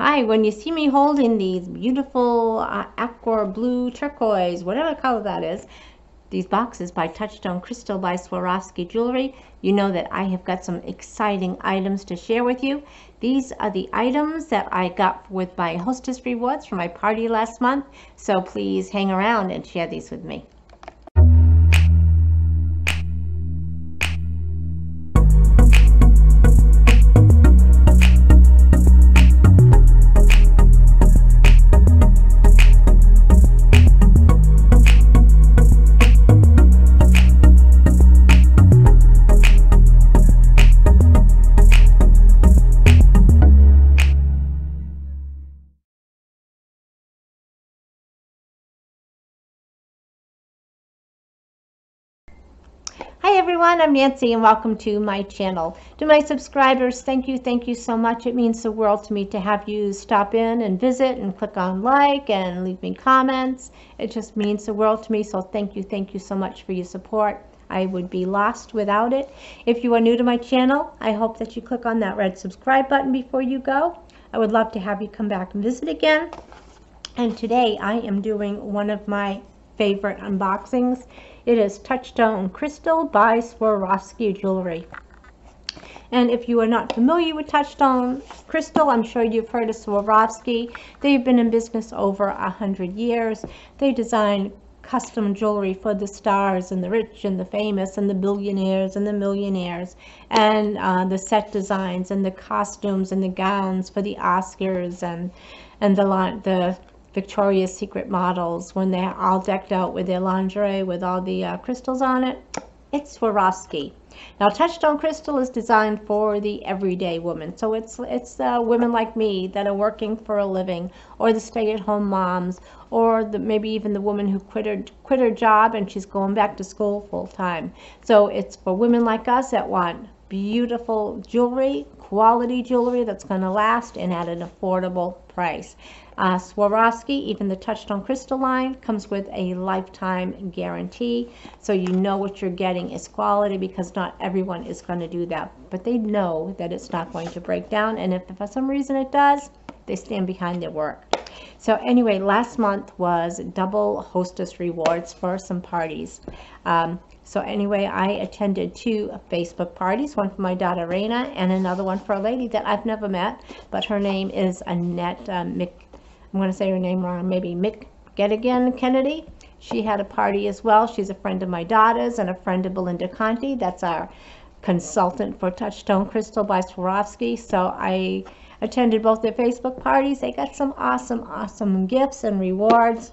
Hi, when you see me holding these beautiful aqua blue turquoise, whatever color that is, these boxes by Touchstone Crystal by Swarovski Jewelry, you know that I have got some exciting items to share with you. These are the items that I got with my hostess rewards from my party last month, so please hang around and share these with me. Everyone, I'm Nancy and welcome to my channel. To my subscribers, thank you so much. It means the world to me to have you stop in and visit and click on like and leave me comments. It just means the world to me, so thank you so much for your support. I would be lost without it. If you are new to my channel, I hope that you click on that red subscribe button before you go. I would love to have you come back and visit again. And today I am doing one of my favorite unboxings. It is Touchstone Crystal by Swarovski Jewelry. And if you are not familiar with Touchstone Crystal, I'm sure you've heard of Swarovski. They've been in business over 100 years. They design custom jewelry for the stars and the rich and the famous and the billionaires and the millionaires, and the set designs and the costumes and the gowns for the Oscars and the Victoria's Secret models when they're all decked out with their lingerie with all the crystals on it. It's Swarovski. Now, Touchstone Crystal is designed for the everyday woman. So it's women like me that are working for a living, or the stay-at-home moms, or maybe even the woman who quit her job and she's going back to school full-time. So it's for women like us that want beautiful jewelry, quality jewelry that's going to last and at an affordable price. Swarovski, even the Touchstone Crystal line, comes with a lifetime guarantee, so you know what you're getting is quality, because not everyone is going to do that, but they know that it's not going to break down, and if for some reason it does, they stand behind their work. So anyway, last month was double hostess rewards for some parties. So anyway, I attended two Facebook parties, one for my daughter Raina and another one for a lady that I've never met, but her name is Annette. I'm going to say her name wrong, maybe Mick Gettigan Kennedy. She had a party as well. She's a friend of my daughter's and a friend of Belinda Conti. That's our consultant for Touchstone Crystal by Swarovski. So I attended both their Facebook parties. They got some awesome gifts and rewards.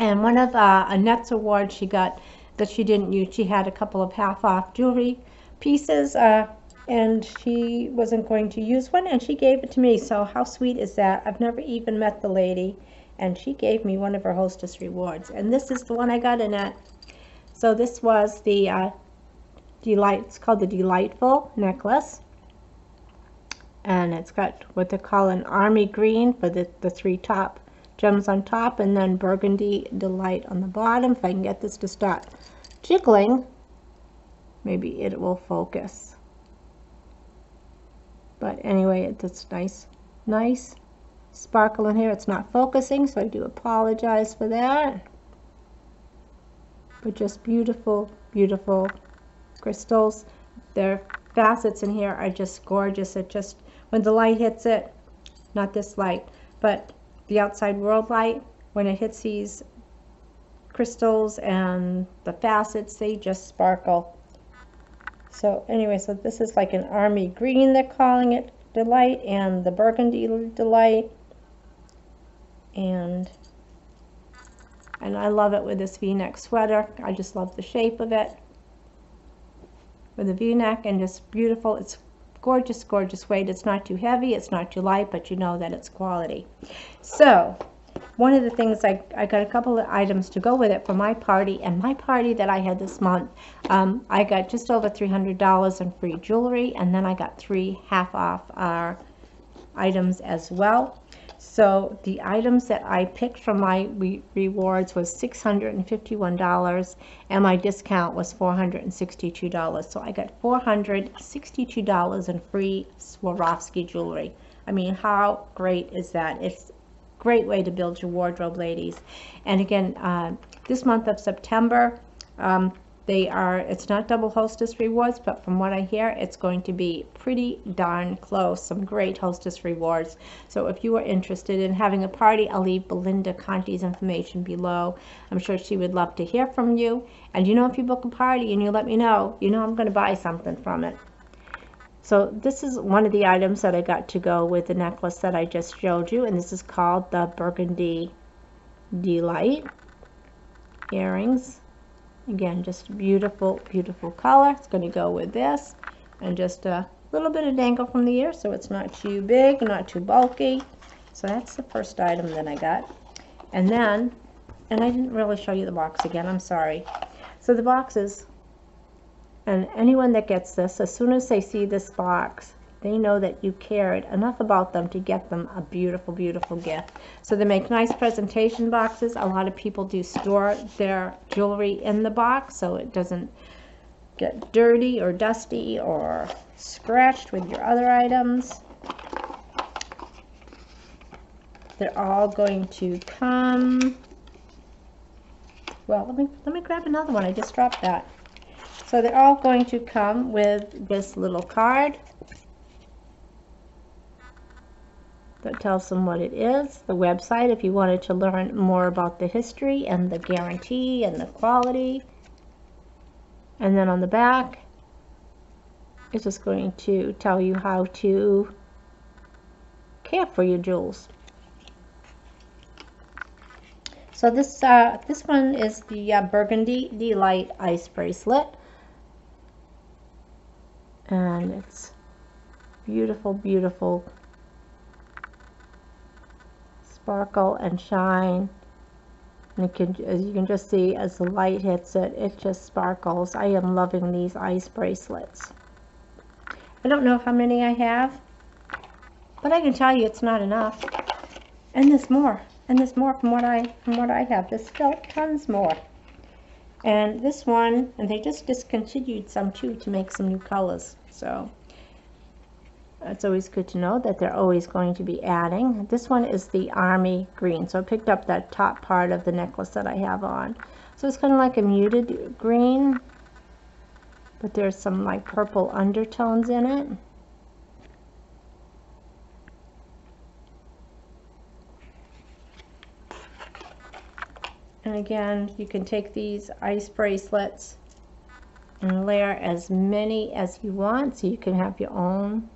And one of Annette's awards she got, that she didn't use, she had a couple of half-off jewelry pieces, and she wasn't going to use one, and she gave it to me. So how sweet is that? I've never even met the lady, and she gave me one of her hostess rewards. And this is the one I got, Annette. So this was the Delight, it's called the Delightful Necklace. And it's got what they call an army green for the three top gems on top, and then Burgundy Delight on the bottom. If I can get this to start jiggling, maybe it will focus. But anyway, it's nice sparkle in here. It's not focusing, so I do apologize for that. But just beautiful crystals. Their facets in here are just gorgeous. It just, when the light hits it, not this light, but the outside world light, when it hits these crystals and the facets, they just sparkle. So anyway, so this is like an army green, they're calling it Delight, and the Burgundy Delight, and I love it with this v-neck sweater. I just love the shape of it with the v-neck, and just beautiful. It's gorgeous weight. It's not too heavy, it's not too light, but you know that it's quality. So one of the things, I got a couple of items to go with it for my party, and my party that I had this month, I got just over $300 in free jewelry, and then I got three half-off items as well. So the items that I picked from my rewards was $651, and my discount was $462. So I got $462 in free Swarovski jewelry. I mean, how great is that? It's a great way to build your wardrobe, ladies. And again, this month of September, it's not double hostess rewards, but from what I hear, it's going to be pretty darn close. Some great hostess rewards. So if you are interested in having a party, I'll leave Belinda Conti's information below. I'm sure she would love to hear from you. And you know, if you book a party and you let me know, you know I'm going to buy something from it. So this is one of the items that I got to go with the necklace that I just showed you, and this is called the Burgundy Delight earrings. Again, just beautiful, beautiful color. It's going to go with this, and just a little bit of dangle from the ear, so it's not too big, not too bulky. So that's the first item that I got. And then, and I didn't really show you the box again, I'm sorry. So the boxes, and anyone that gets this, as soon as they see this box, they know that you cared enough about them to get them a beautiful, beautiful gift. So they make nice presentation boxes. A lot of people do store their jewelry in the box so it doesn't get dirty or dusty or scratched with your other items. They're all going to come. Well, let me grab another one. I just dropped that. So they're all going to come with this little card that tells them what it is, the website if you wanted to learn more about the history and the guarantee and the quality. And then on the back, it's just going to tell you how to care for your jewels. So this, this one is the Burgundy Delight Ice Bracelet. And it's beautiful, beautiful sparkle and shine, and it can, as you can just see, as the light hits it, it just sparkles. I am loving these ice bracelets. I don't know how many I have, but I can tell you it's not enough. And there's more, and there's more from what I have. There's still tons more. And this one, and they just discontinued some too to make some new colors. So it's always good to know that they're always going to be adding. This one is the army green, so I picked up that top part of the necklace that I have on. So it's kind of like a muted green, but there's some like purple undertones in it. And again, you can take these ice bracelets and layer as many as you want, so you can have your own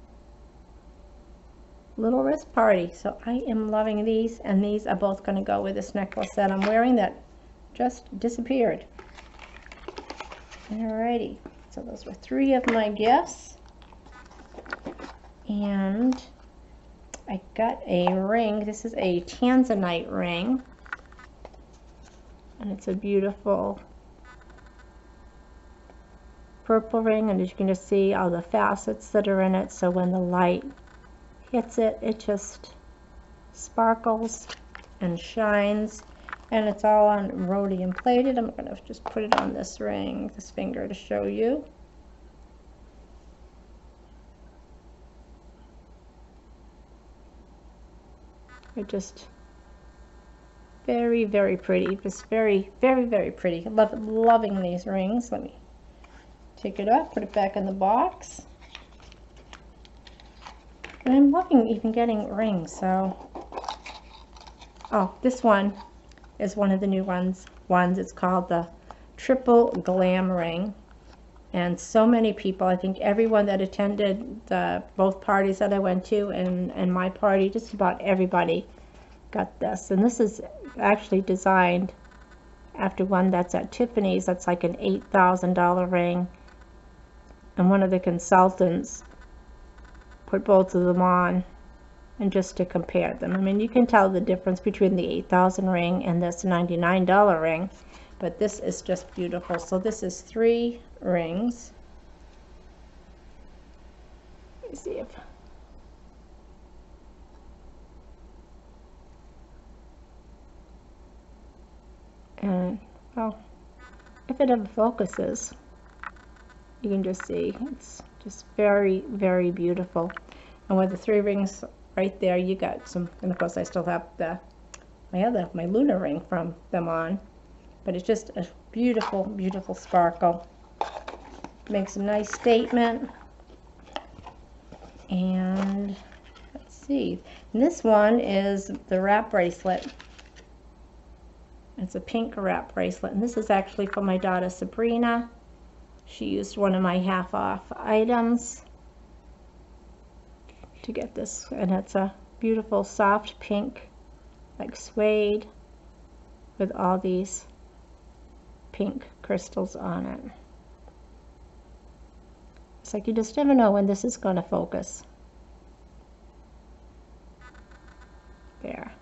little wrist party. So I am loving these, and these are both going to go with this necklace that I'm wearing that just disappeared. Alrighty, so those were three of my gifts, and I got a ring. This is a chansonite ring, and it's a beautiful purple ring, and as you can just see all the facets that are in it, so when the light hits it, it just sparkles and shines, and it's all on rhodium plated. I'm going to just put it on this ring, this finger, to show you. It just very, very pretty. Just very, very, very pretty. Loving these rings. Let me take it off, put it back in the box. And I'm loving even getting rings, so. Oh, this one is one of the new ones. It's called the Triple Glam Ring. And so many people, I think everyone that attended both parties that I went to and my party, just about everybody got this. And this is actually designed after one that's at Tiffany's. That's like an $8,000 ring. And one of the consultants put both of them on, and just to compare them. I mean, you can tell the difference between the $8,000 ring and this $99 ring, but this is just beautiful. So this is three rings. Let me see if well, if it ever focuses, you can just see it's just very, very beautiful. And with the three rings right there you got some, and of course I still have my lunar ring from them on, but it's just a beautiful, beautiful sparkle. Makes a nice statement. And let's see, and this one is the wrap bracelet. It's a pink wrap bracelet, and this is actually for my daughter Sabrina. She used one of my half off items to get this, and it's a beautiful soft pink, like suede, with all these pink crystals on it. It's like you just never know when this is going to focus. There.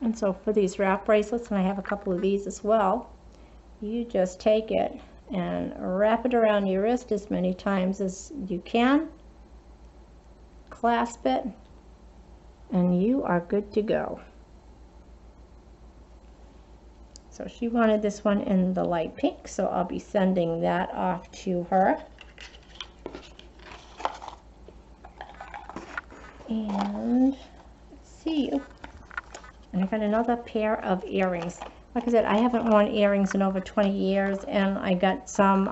And so for these wrap bracelets, and I have a couple of these as well, you just take it and wrap it around your wrist as many times as you can, clasp it, and you are good to go. So she wanted this one in the light pink, so I'll be sending that off to her. And let's see. And I got another pair of earrings. Like I said, I haven't worn earrings in over 20 years, and I got some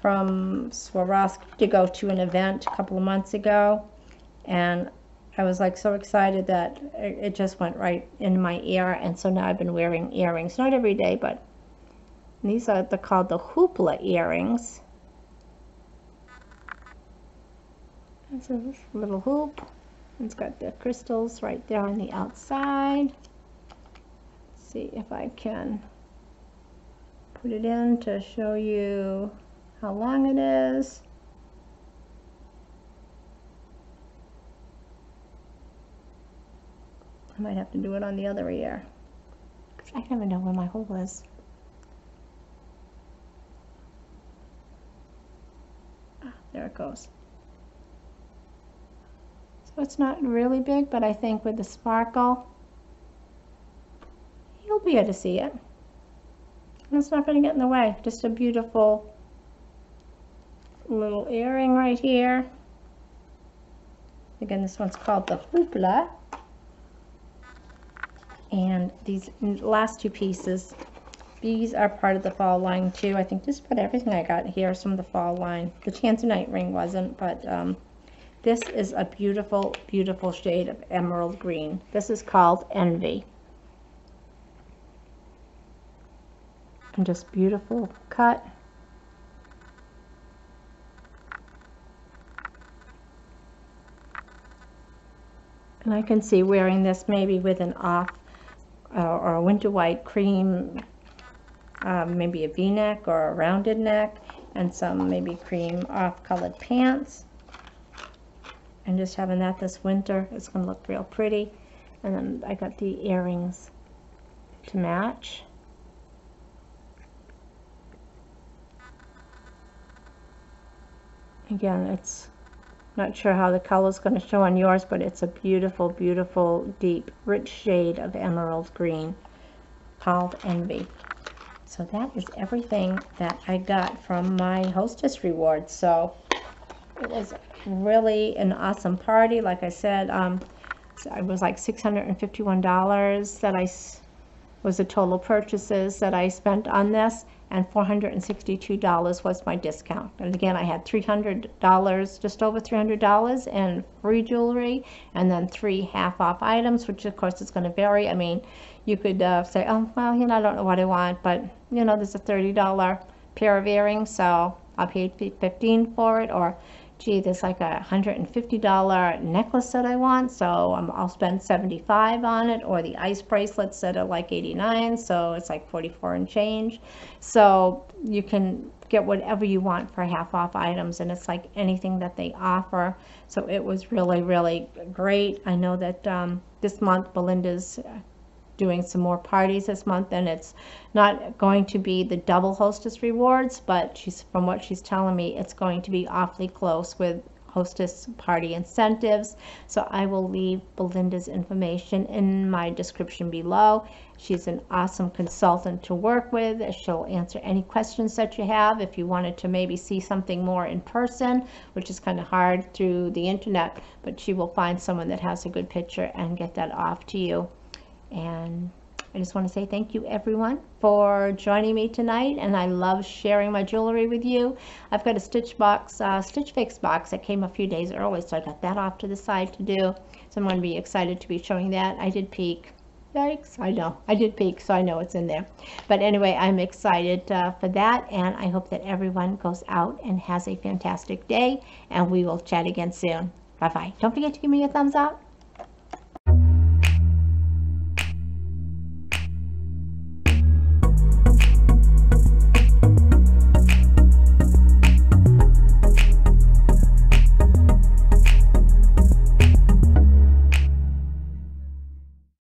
from Swarovski to go to an event a couple of months ago, and I was like so excited that it just went right in my ear, and so now I've been wearing earrings, not every day, but these are called the hoopla earrings. It's a little hoop. It's got the crystals right there on the outside. Let's see if I can put it in to show you how long it is. I might have to do it on the other ear, because I never know where my hole is. Ah, there it goes. It's not really big, but I think with the sparkle, you'll be able to see it. And it's not going to get in the way. Just a beautiful little earring right here. Again, this one's called the hoopla. And these last two pieces, these are part of the fall line too. I think just put everything I got here is from the fall line. The chansonite ring wasn't, but this is a beautiful, beautiful shade of emerald green. This is called Envy. And just beautiful cut. And I can see wearing this maybe with an off or a winter white cream, maybe a V-neck or a rounded neck, and some maybe cream off-colored pants. And just having that this winter, it's going to look real pretty. And then I got the earrings to match. Again, it's not sure how the color is going to show on yours, but it's a beautiful, beautiful, deep, rich shade of emerald green called Envy. So that is everything that I got from my hostess reward. So it was really an awesome party. Like I said, it was like $651 that was the total purchases that I spent on this, and $462 was my discount. And again, I had $300, just over $300 in free jewelry, and then 3 half-off items, which of course is going to vary. I mean, you could say, oh, well, you know, I don't know what I want, but you know, there's a $30 pair of earrings, so I paid $15 for it, or gee, there's like a $150 necklace that I want, so I'll spend $75 on it, or the ice bracelets that are like $89, so it's like $44 and change. So you can get whatever you want for half off items, and it's like anything that they offer. So it was really, really great. I know that this month Belinda's doing some more parties this month, and it's not going to be the double hostess rewards, but she's, from what she's telling me, it's going to be awfully close with hostess party incentives. So I will leave Belinda's information in my description below. She's an awesome consultant to work with. She'll answer any questions that you have. If you wanted to maybe see something more in person, which is kind of hard through the internet, but she will find someone that has a good picture and get that off to you. And I just want to say thank you everyone for joining me tonight, and I love sharing my jewelry with you. I've got a Stitch Fix box that came a few days early, so I got that off to the side to do. So I'm going to be excited to be showing that. I did peek. Yikes, I know. I did peek, so I know it's in there. But anyway, I'm excited for that, and I hope that everyone goes out and has a fantastic day, and we will chat again soon. Bye-bye. Don't forget to give me a thumbs up.